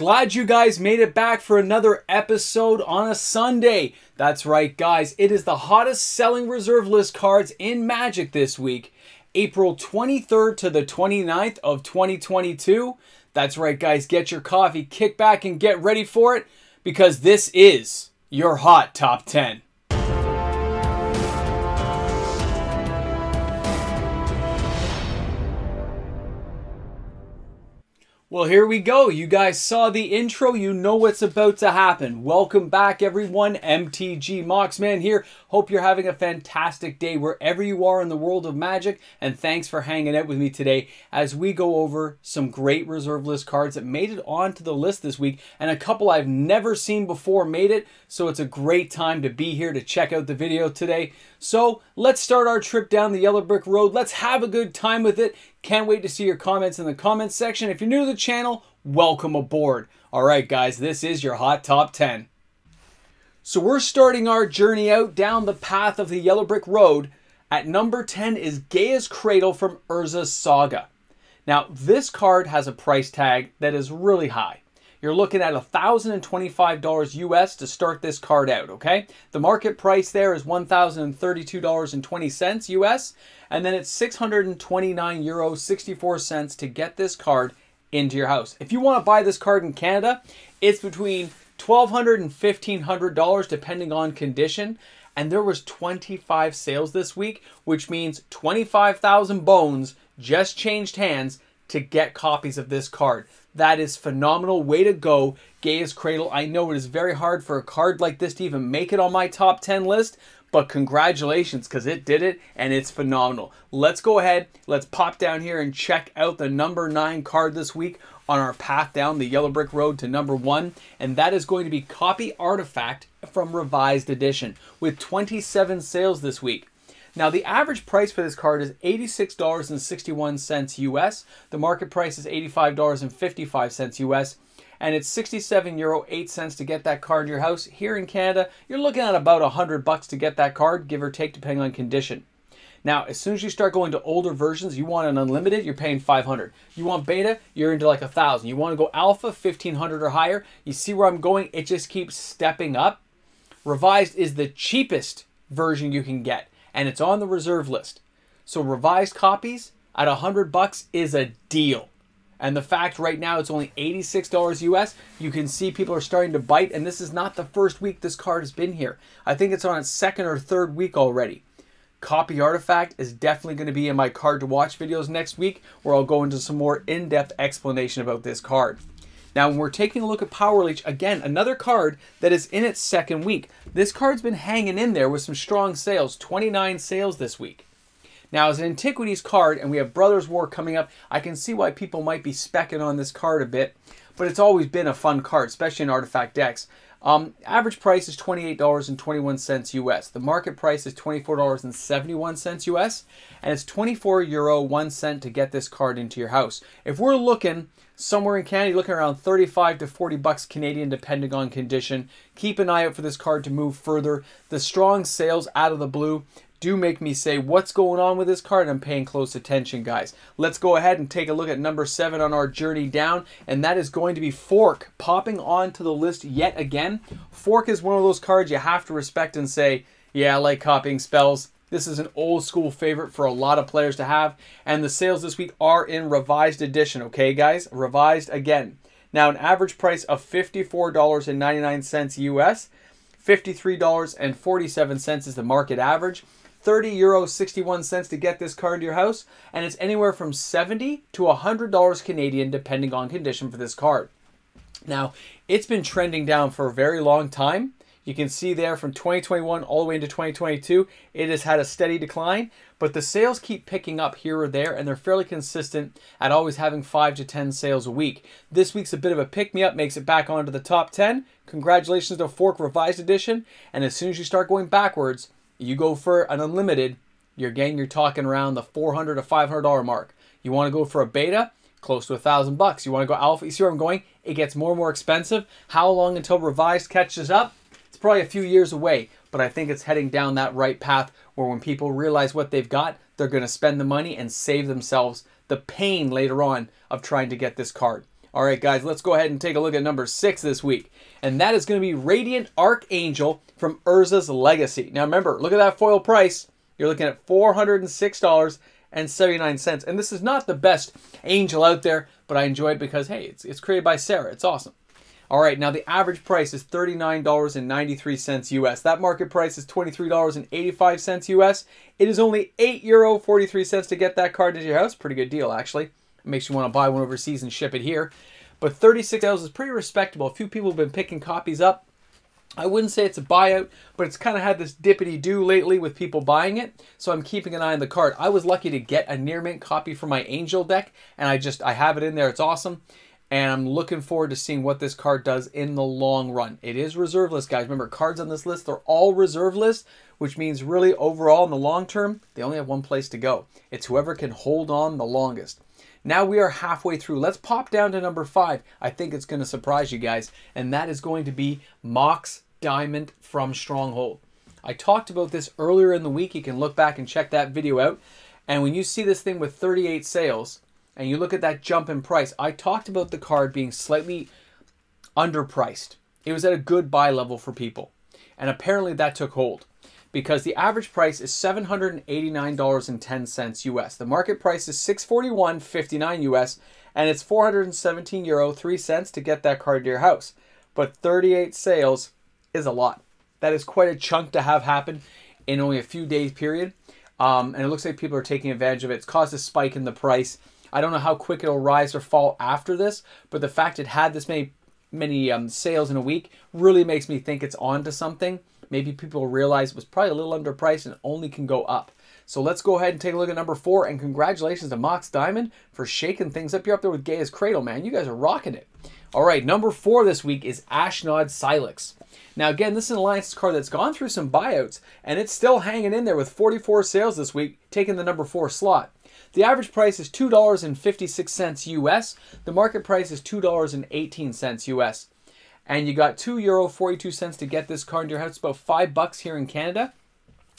Glad you guys made it back for another episode on a Sunday. That's right, guys. It is the hottest selling reserve list cards in Magic this week, April 23rd to the 29th of 2022. That's right, guys. Get your coffee, kick back, and get ready for it, because this is your hot top 10. Well, here we go. You guys saw the intro. You know what's about to happen. Welcome back, everyone. MTG Moxman here. Hope you're having a fantastic day wherever you are in the world of Magic. And thanks for hanging out with me today as we go over some great reserve list cards that made it onto the list this week. And a couple I've never seen before made it. So it's a great time to be here to check out the video today. So let's start our trip down the yellow brick road. Let's have a good time with it. Can't wait to see your comments in the comments section. If you're new to the channel, welcome aboard. All right, guys, this is your hot top 10. So we're starting our journey out down the path of the yellow brick road. At number 10 is Gaea's Cradle from Urza's Saga. Now, this card has a price tag that is really high. You're looking at $1,025 US to start this card out, okay? The market price there is $1,032.20 US, and then it's €629.64 to get this card into your house. If you want to buy this card in Canada, it's between $1,200 and $1,500 depending on condition, and there was 25 sales this week, which means 25,000 bones just changed hands to get copies of this card. That is phenomenal. Way to go, Gaea's Cradle. I know it is very hard for a card like this to even make it on my top 10 list, but congratulations, because it did it, and it's phenomenal. Let's go ahead. Let's pop down here and check out the number 9 card this week on our path down the yellow brick road to number 1, and that is going to be Copy Artifact from Revised Edition with 27 sales this week. Now, the average price for this card is $86.61 US. The market price is $85.55 US. And it's €67.08 to get that card in your house. Here in Canada, you're looking at about $100 to get that card, give or take, depending on condition. Now, as soon as you start going to older versions, you want an unlimited, you're paying $500. You want beta, you're into like $1,000. You want to go alpha, $1,500 or higher. You see where I'm going? It just keeps stepping up. Revised is the cheapest version you can get, and it's on the reserve list. So revised copies at $100 is a deal. And the fact right now it's only $86 US, you can see people are starting to bite, and this is not the first week this card has been here. I think it's on its second or third week already. Copy Artifact is definitely going to be in my card to watch videos next week, where I'll go into some more in-depth explanation about this card. Now, when we're taking a look at Power Leech, again, another card that is in its second week. This card's been hanging in there with some strong sales, 29 sales this week. Now, as an Antiquities card, and we have Brothers War coming up, I can see why people might be specking on this card a bit, but it's always been a fun card, especially in Artifact decks. Average price is $28.21 US. The market price is $24.71 US, and it's €24.01 to get this card into your house. If we're looking somewhere in Canada, you're looking around $35 to $40 Canadian, depending on condition. Keep an eye out for this card to move further. The strong sales out of the blue do make me say, what's going on with this card? I'm paying close attention, guys. Let's go ahead and take a look at number 7 on our journey down, and that is going to be Fork, popping onto the list yet again. Fork is one of those cards you have to respect and say, yeah, I like copying spells. This is an old school favorite for a lot of players to have, and the sales this week are in Revised Edition, okay, guys? Revised again. Now, an average price of $54.99 US, $53.47 is the market average. €30.61 to get this card to your house, and it's anywhere from $70 to $100 Canadian depending on condition for this card. Now, it's been trending down for a very long time. You can see there from 2021 all the way into 2022, it has had a steady decline, but the sales keep picking up here or there, and they're fairly consistent at always having 5 to 10 sales a week. This week's a bit of a pick-me-up, makes it back onto the top 10. Congratulations to Fork Revised Edition, and as soon as you start going backwards, you go for an unlimited, you're talking around the $400 to $500 mark. You want to go for a beta, close to $1,000. You want to go alpha, you see where I'm going? It gets more and more expensive. How long until revised catches up? It's probably a few years away, but I think it's heading down that right path where when people realize what they've got, they're going to spend the money and save themselves the pain later on of trying to get this card. All right, guys, let's go ahead and take a look at number 6 this week. And that is going to be Radiant Archangel from Urza's Legacy. Now, remember, look at that foil price. You're looking at $406.79. And this is not the best angel out there, but I enjoy it because, hey, it's created by Sarah. It's awesome. All right, now the average price is $39.93 US. That market price is $23.85 US. It is only €8.43 to get that card into your house. Pretty good deal, actually. It makes you want to buy one overseas and ship it here. But $36 is pretty respectable. A few people have been picking copies up. I wouldn't say it's a buyout, but it's kind of had this dippity-do lately with people buying it, so I'm keeping an eye on the card. I was lucky to get a near-mint copy for my Angel deck, and I have it in there. It's awesome, and I'm looking forward to seeing what this card does in the long run. It is Reserve List, guys. Remember, cards on this list, they're all Reserve List, which means really overall in the long term, they only have one place to go. It's whoever can hold on the longest. Now we are halfway through. Let's pop down to number 5. I think it's going to surprise you guys. And that is going to be Mox Diamond from Stronghold. I talked about this earlier in the week. You can look back and check that video out. And when you see this thing with 38 sales and you look at that jump in price, I talked about the card being slightly underpriced. It was at a good buy level for people. And apparently that took hold, because the average price is $789.10 US. The market price is $641.59 US, and it's €417.03 to get that card to your house. But 38 sales is a lot. That is quite a chunk to have happen in only a few days period. And it looks like people are taking advantage of it. It's caused a spike in the price. I don't know how quick it'll rise or fall after this, but the fact it had this many sales in a week really makes me think it's on to something. Maybe people realize it was probably a little underpriced and only can go up. So let's go ahead and take a look at number 4. And congratulations to Mox Diamond for shaking things up. You're up there with Gaea's Cradle, man. You guys are rocking it. All right, number 4 this week is Ashnod's Sigilix. Now, again, this is an Alliances card that's gone through some buyouts, and it's still hanging in there with 44 sales this week, taking the number 4 slot. The average price is $2.56 US. The market price is $2.18 US. And you got €2.42 to get this card in your house. It's about $5 here in Canada.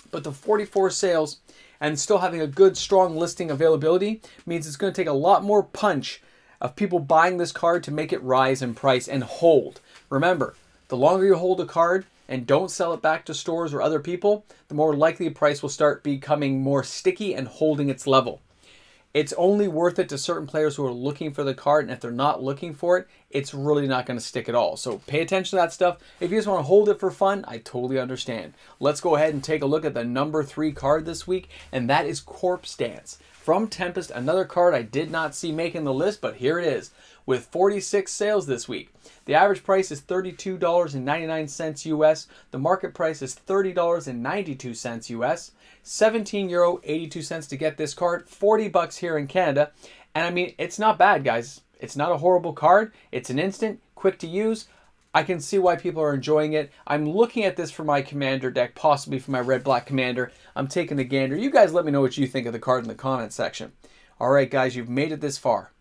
But the 44 sales and still having a good, strong listing availability means it's going to take a lot more punch of people buying this card to make it rise in price and hold. Remember, the longer you hold a card and don't sell it back to stores or other people, the more likely the price will start becoming more sticky and holding its level. It's only worth it to certain players who are looking for the card, and if they're not looking for it, it's really not going to stick at all. So pay attention to that stuff. If you just want to hold it for fun, I totally understand. Let's go ahead and take a look at the number 3 card this week, and that is Corpse Dance from Tempest, another card I did not see making the list, but here it is with 46 sales this week. The average price is $32.99 US. The market price is $30.92 US. €17.82 to get this card, $40 here in Canada. And I mean, it's not bad, guys. It's not a horrible card. It's an instant, quick to use. I can see why people are enjoying it. I'm looking at this for my commander deck, possibly for my red-black commander. I'm taking a gander. You guys let me know what you think of the card in the comment section. All right, guys, you've made it this far.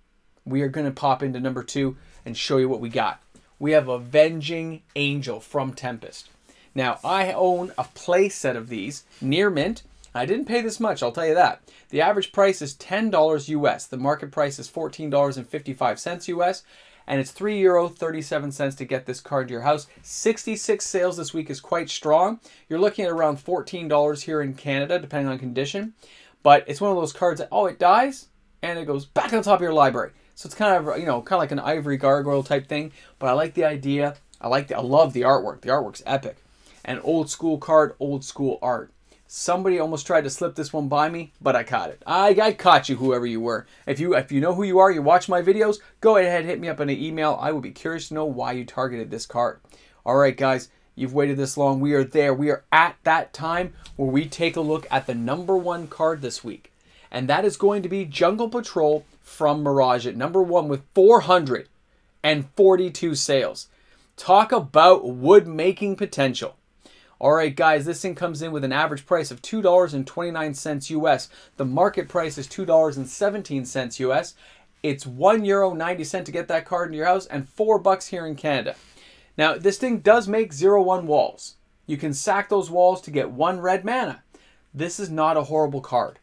We are going to pop into number 2 and show you what we got. We have Avenging Angel from Tempest. Now, I own a play set of these, near mint. I didn't pay this much, I'll tell you that. The average price is $10 US. The market price is $14.55 US. And it's €3.37 to get this card to your house. 66 sales this week is quite strong. You're looking at around $14 here in Canada, depending on condition. But it's one of those cards that, oh, it dies, and it goes back on top of your library. So it's kind of, you know, kind of like an Ivory Gargoyle type thing. But I like the idea. I love the artwork. The artwork's epic. An old school card, old school art. Somebody almost tried to slip this one by me, but I caught it. I caught you, whoever you were. If you know who you are, you watch my videos, go ahead and hit me up in an email. I would be curious to know why you targeted this card. All right, guys, you've waited this long. We are there. We are at that time where we take a look at the number 1 card this week. And that is going to be Jungle Patrol from Mirage at number 1 with 442 sales. Talk about wood-making potential. All right, guys, this thing comes in with an average price of $2.29 US. The market price is $2.17 US. It's €1.90 to get that card into your house and $4 here in Canada. Now, this thing does make 0/1 walls. You can sack those walls to get 1 red mana. This is not a horrible card.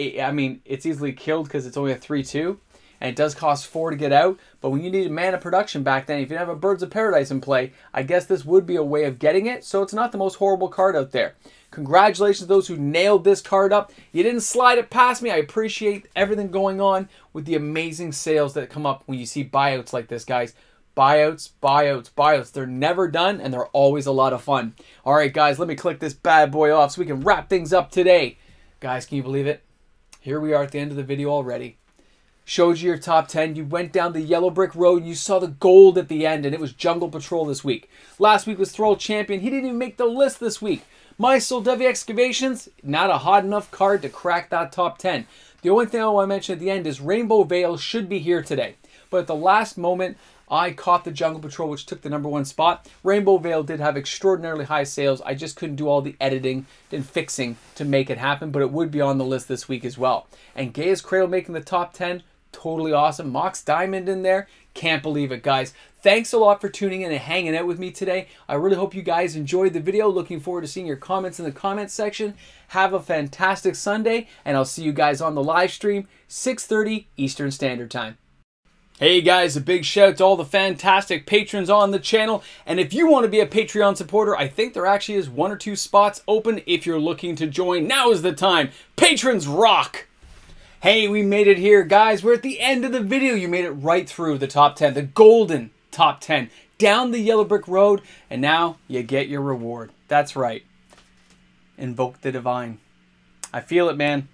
I mean, it's easily killed because it's only a 3/2. and it does cost 4 to get out, but when you needed mana production back then, if you didn't have a Birds of Paradise in play, I guess this would be a way of getting it, so it's not the most horrible card out there. Congratulations to those who nailed this card up. You didn't slide it past me. I appreciate everything going on with the amazing sales that come up when you see buyouts like this, guys. Buyouts, buyouts, buyouts. They're never done, and they're always a lot of fun. All right, guys, let me click this bad boy off so we can wrap things up today. Guys, can you believe it? Here we are at the end of the video already. Showed you your top 10. You went down the yellow brick road and you saw the gold at the end, and it was Jungle Patrol this week. Last week was Thrall Champion. He didn't even make the list this week. My Soul Devi Excavations, not a hot enough card to crack that top 10. The only thing I want to mention at the end is Rainbow Vale should be here today. But at the last moment, I caught the Jungle Patrol, which took the #1 spot. Rainbow Vale did have extraordinarily high sales. I just couldn't do all the editing and fixing to make it happen, but it would be on the list this week as well. And Gaea's Cradle making the top 10, totally awesome. Mox Diamond in there. Can't believe it, guys. Thanks a lot for tuning in and hanging out with me today. I really hope you guys enjoyed the video. Looking forward to seeing your comments in the comment section. Have a fantastic Sunday, and I'll see you guys on the live stream, 6:30 Eastern Standard Time. Hey guys, a big shout out to all the fantastic patrons on the channel. And if you want to be a Patreon supporter, I think there actually is 1 or 2 spots open if you're looking to join. Now is the time. Patrons rock! Hey, we made it here, guys. We're at the end of the video. You made it right through the top 10, the golden top 10, down the yellow brick road, and now you get your reward. That's right. Invoke the Divine. I feel it, man.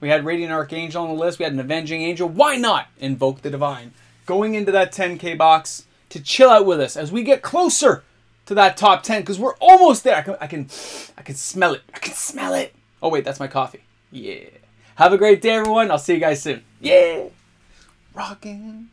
We had Radiant Archangel on the list. We had an Avenging Angel. Why not Invoke the Divine? Going into that 10K box to chill out with us as we get closer to that top 10, because we're almost there. I can smell it. I can smell it. Oh, wait, that's my coffee. Yeah. Have a great day, everyone. I'll see you guys soon. Yeah. Rocking.